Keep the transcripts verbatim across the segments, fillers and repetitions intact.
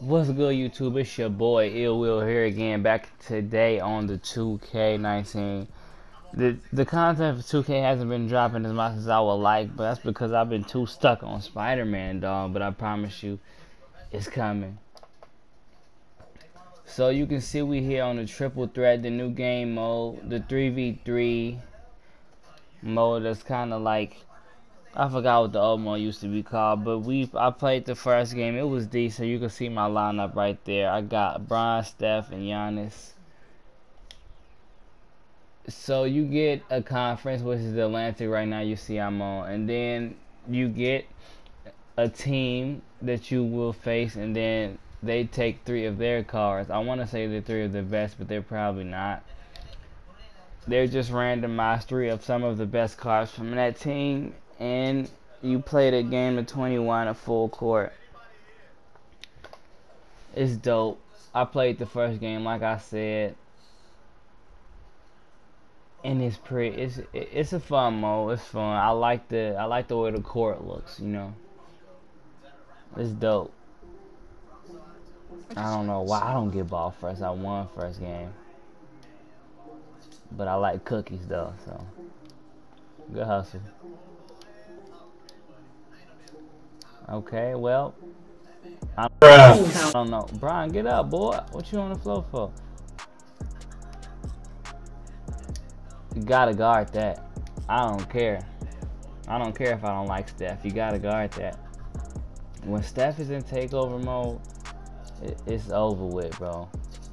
What's good, YouTube? It's your boy Ill Will here again, back today on the two K nineteen. The the content for two K hasn't been dropping as much as I would like, but that's because I've been too stuck on Spider-Man, dog. But I promise you, it's coming. So you can see we here on the triple threat, the new game mode, the three v three mode. That's kind of like, I forgot what the old one used to be called, but we I played the first game. It was decent. You can see my lineup right there. I got Bron, Steph, and Giannis. So you get a conference, which is the Atlantic right now. You see I'm on, and then you get a team that you will face, and then they take three of their cards. I want to say they're three of the best, but they're probably not. They're just randomized three of some of the best cards from that team. And you played a game of twenty-one at full court. It's dope. I played the first game, like I said, and it's pretty. It's it's a fun mode. It's fun. I like the I like the way the court looks. You know, it's dope. I don't know why I don't get ball first. I won first game, but I like cookies though. So good hustle. Okay, well, I don't know. Brian, get up, boy. What you on the floor for? You gotta guard that. I don't care. I don't care if I don't like Steph. You gotta guard that. When Steph is in takeover mode, it's over with, bro.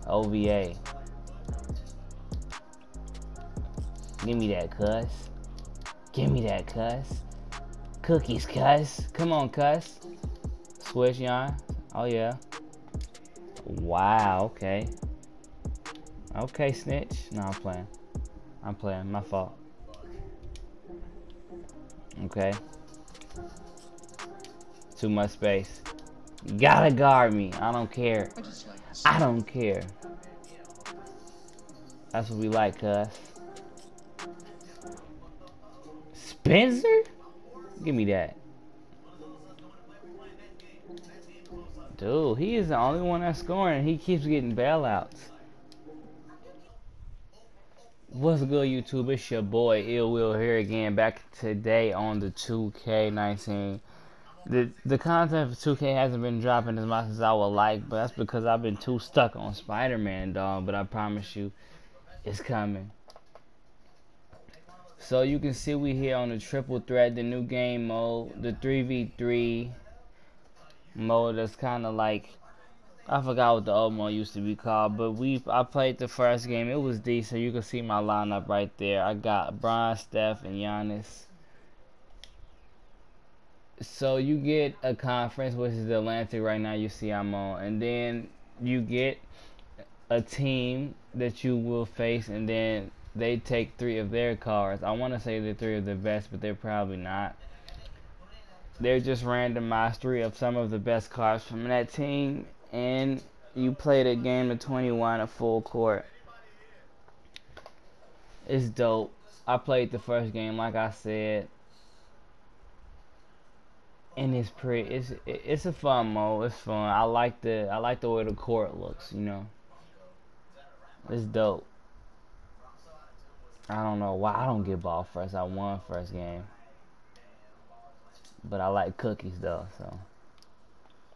O V A. Give me that, cuss. Give me that, cuss. Cookies, cuss. Come on, cuss. Switch, y'all. Oh, yeah. Wow, okay. Okay, snitch. No, I'm playing. I'm playing. My fault. Okay. Too much space. You gotta guard me. I don't care. I don't care. That's what we like, cuss. Spencer? Give me that. Dude, he is the only one that's scoring. He keeps getting bailouts. What's good, YouTube? It's your boy Ill Will here again, back today on the two K nineteen. The the content for two K hasn't been dropping as much as I would like, but that's because I've been too stuck on Spider-Man, dog. But I promise you, it's coming. So you can see we here on the triple threat, the new game mode, the three v three mode. That's kind of like, I forgot what the old mode used to be called, but we I played the first game. It was decent. You can see my lineup right there. I got Bron, Steph, and Giannis. So you get a conference, which is the Atlantic right now. You see I'm on, and then you get a team that you will face, and then they take three of their cards. I want to say they're three of the best, but they're probably not. They're just randomized three of some of the best cards from that team. And you played a game of twenty-one at full court. It's dope. I played the first game, like I said, and it's pretty. It's it's a fun mode. It's fun. I like the I like the way the court looks. You know, it's dope. I don't know why I don't get ball first. I won first game, but I like cookies though. So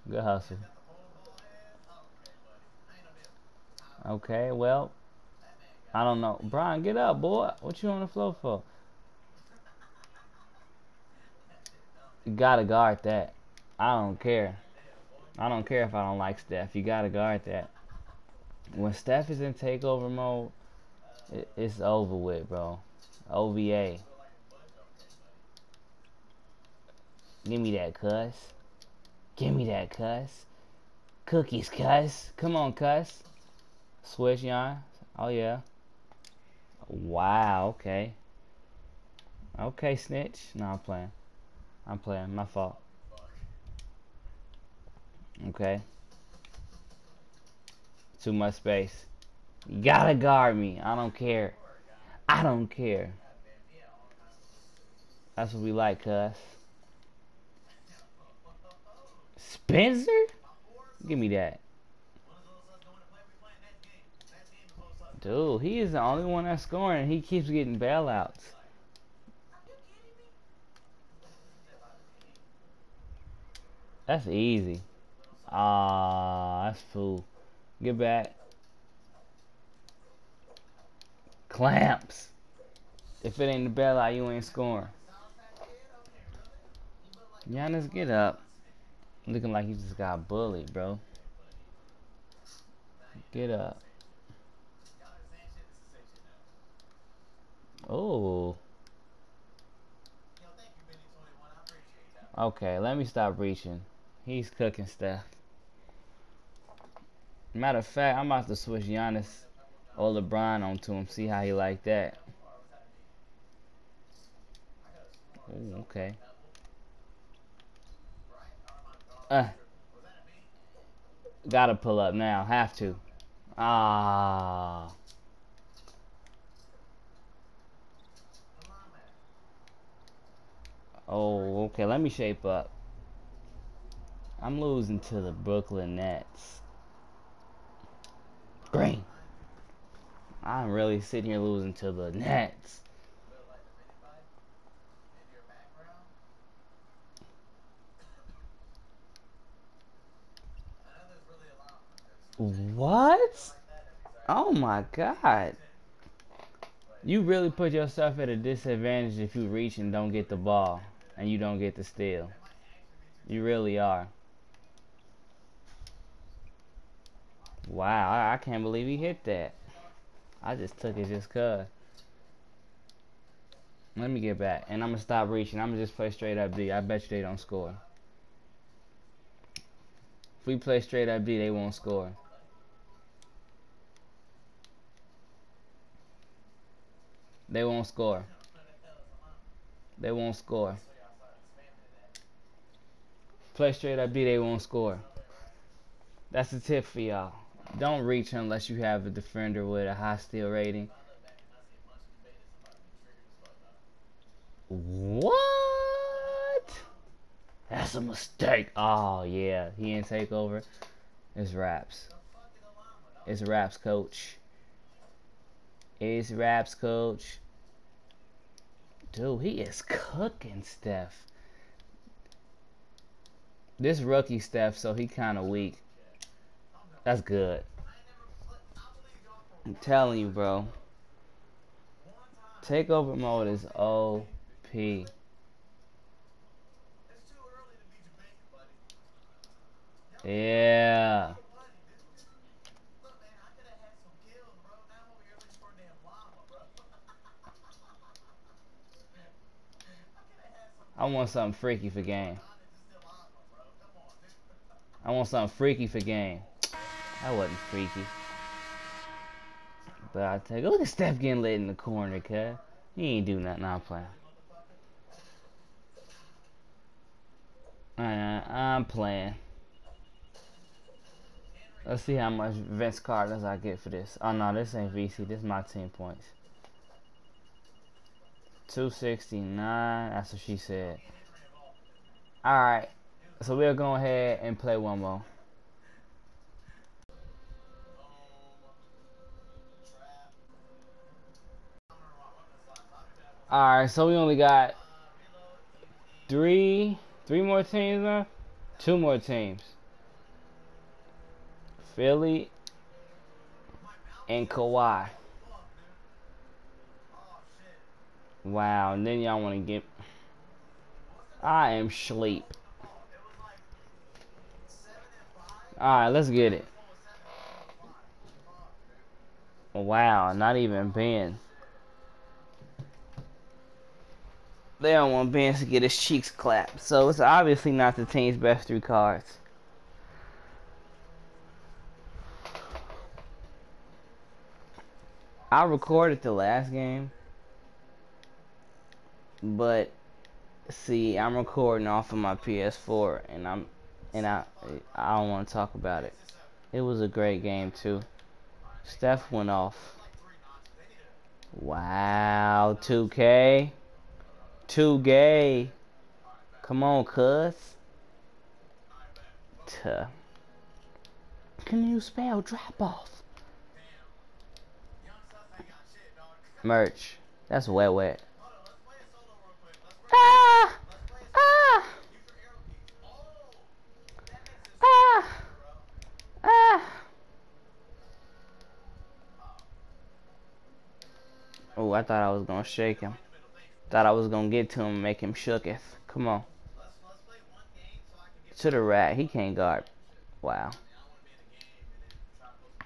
good hustle. Okay, well, I don't know. Brian, get up, boy. What you on the floor for? You gotta guard that. I don't care. I don't care if I don't like Steph. You gotta guard that. When Steph is in takeover mode, it's over with, bro. O V A. Give me that, cuss. Give me that, cuss. Cookies, cuss. Come on, cuss. Switch, y'all. Oh, yeah. Wow, okay. Okay, snitch. No, I'm playing. I'm playing. My fault. Okay. Too much space. You gotta guard me. I don't care. I don't care. That's what we like, cuss. Spencer? Give me that. Dude, he is the only one that's scoring. He keeps getting bailouts. That's easy. Ah, that's fool. Get back. Clamps. If it ain't the bailout, you ain't scoring. Giannis, get up. Looking like he just got bullied, bro. Get up. Oh. Okay, let me stop reaching. He's cooking Steph. Matter of fact, I'm about to switch Giannis or LeBron onto him. See how he like that. Ooh, okay. Uh, gotta pull up now. Have to. Ah. Oh, okay. Let me shape up. I'm losing to the Brooklyn Nets. Green. I'm really sitting here losing to the Nets. What? Oh my God. You really put yourself at a disadvantage if you reach and don't get the ball and you don't get the steal. You really are. Wow, I, I can't believe he hit that. I just took it just cuz. Let me get back. And I'm going to stop reaching. I'm going to just play straight up D. I bet you they don't score. If we play straight up D, they won't score. They won't score. They won't score. Play straight up D, they won't score. That's a tip for y'all. Don't reach unless you have a defender with a high steal rating. What? That's a mistake. Oh, yeah. He didn't take over. It's Raps. It's Raps, coach. It's Raps, coach. Dude, he is cooking Steph. This rookie Steph, so he kind of weak. That's good. I'm telling you, bro. Takeover mode is O P. Yeah. I want something freaky for game. I want something freaky for game. That wasn't freaky. But I take. Look at Steph getting lit in the corner, cuz. He ain't do nothing. I'm playing. Uh, I'm playing. Let's see how much Vince Carter's I get for this. Oh, no, this ain't V C. This is my team points. two sixty-nine. That's what she said. Alright. So we'll go ahead and play one more. Alright, so we only got three, three more teams left? Two more teams. Philly and Kawhi. Wow, and then y'all want to get... I am sleep. Alright, let's get it. Wow, not even Ben. They don't want Ben to get his cheeks clapped. So it's obviously not the team's best three cards. I recorded the last game. But see, I'm recording off of my P S four and I'm and I I don't want to talk about it. It was a great game too. Steph went off. Wow, two K. Too gay. Come on, cuz. Tuh. Can you spell drop off? Merch. That's wet, wet. Ah! Ah! Ah! Ah! Oh, I thought I was gonna shake him. Thought I was gonna get to him and make him shooketh. Come on. To the rat. He can't guard. Wow.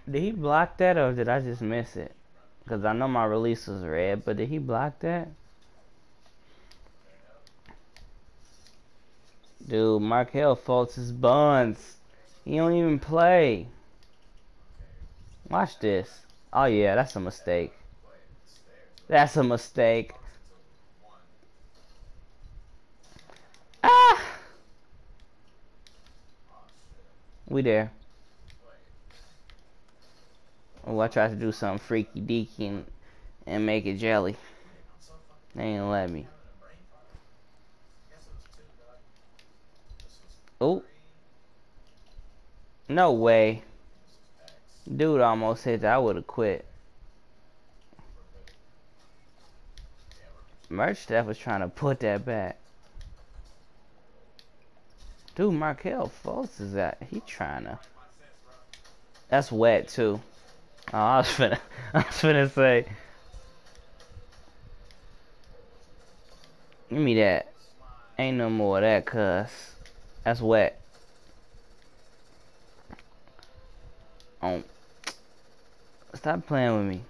Did he block that or did I just miss it? Because I know my release was red, but did he block that? Dude, Markelle Fultz is buns. He don't even play. Watch this. Oh, yeah, that's a mistake. That's a mistake. Ah! We there. Oh, I tried to do something freaky deaky and, and make it jelly. They ain't let me. Oh. No way. Dude almost hit that. I would have quit. Merch Steph was trying to put that back. Dude, Markelle Fultz is that. He trying to. That's wet, too. Oh, I was finna, I was finna say. Give me that. Ain't no more of that, cuz. That's wet. Um, stop playing with me.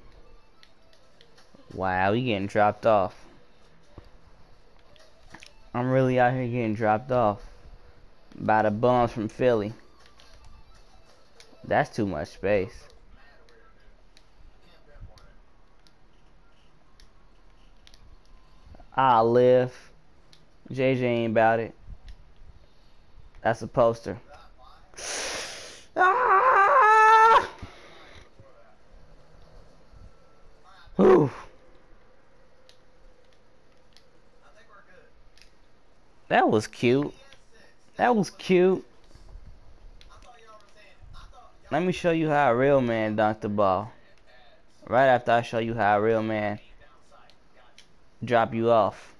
Wow, you getting dropped off. I'm really out here getting dropped off by the bums from Philly. That's too much space. I live. J J ain't about it. That's a poster. Ah! Whew. That was cute. That was cute. Let me show you how a real man dunked the ball. Right after I show you how a real man drop you off.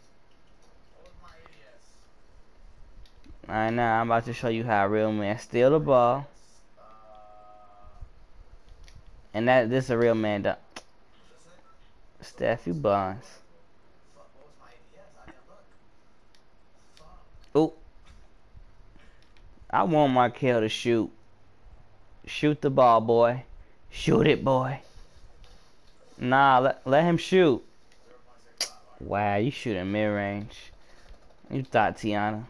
Alright, now I'm about to show you how a real man steal the ball. And that this is a real man dunk. Steph, you bonds. Ooh. I want Markelle to shoot. Shoot the ball, boy. Shoot it, boy. Nah, let, let him shoot. Wow, you shooting mid-range. You thought, Tiana.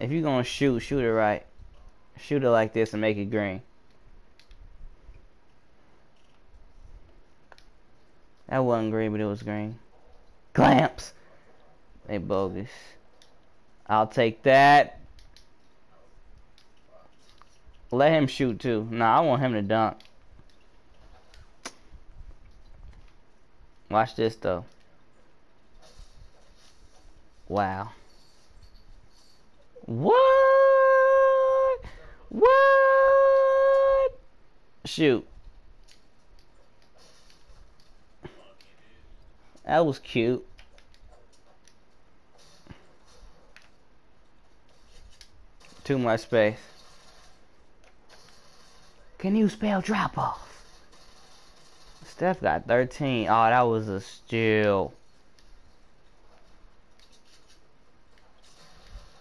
If you're going to shoot, shoot it right. Shoot it like this and make it green. That wasn't green, but it was green. Clamps! They bogus. I'll take that. Let him shoot, too. Nah, I want him to dunk. Watch this, though. Wow. What? What? Shoot. That was cute. Too much space. Can you spell drop off? Steph got thirteen. Oh, that was a steal.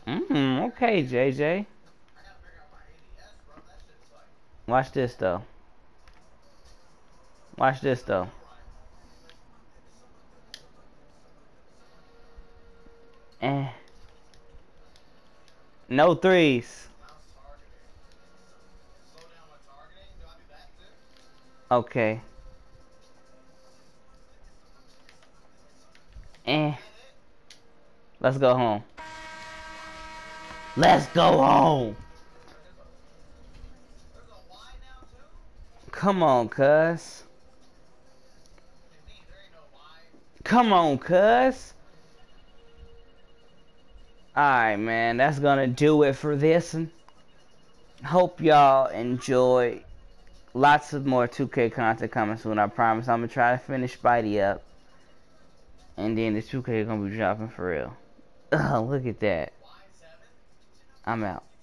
Mm, okay, J J. Watch this, though. Watch this, though. Eh. No threes. Okay. Eh. Let's go home. Let's go home. Come on, cuz. Come on, cuz. Alright, man. That's gonna do it for this. And hope y'all enjoy. Lots of more two K content coming soon, I promise. I'm gonna try to finish Spidey up. And then the two K gonna be dropping for real. Ugh, look at that. I'm out.